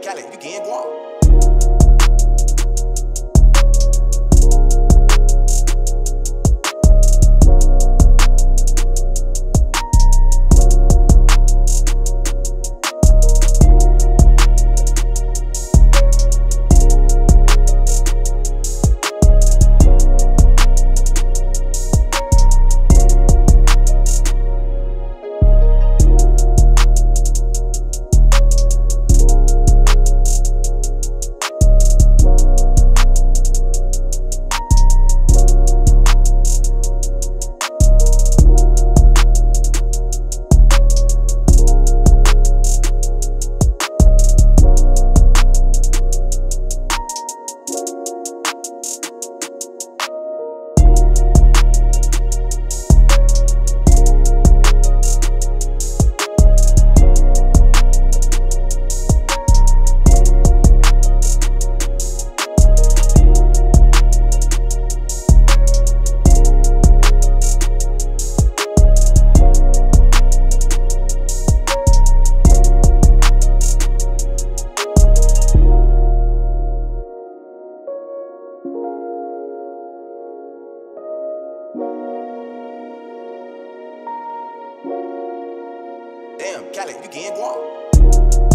Callan, you can't go on. Damn, Callan, you can't walk.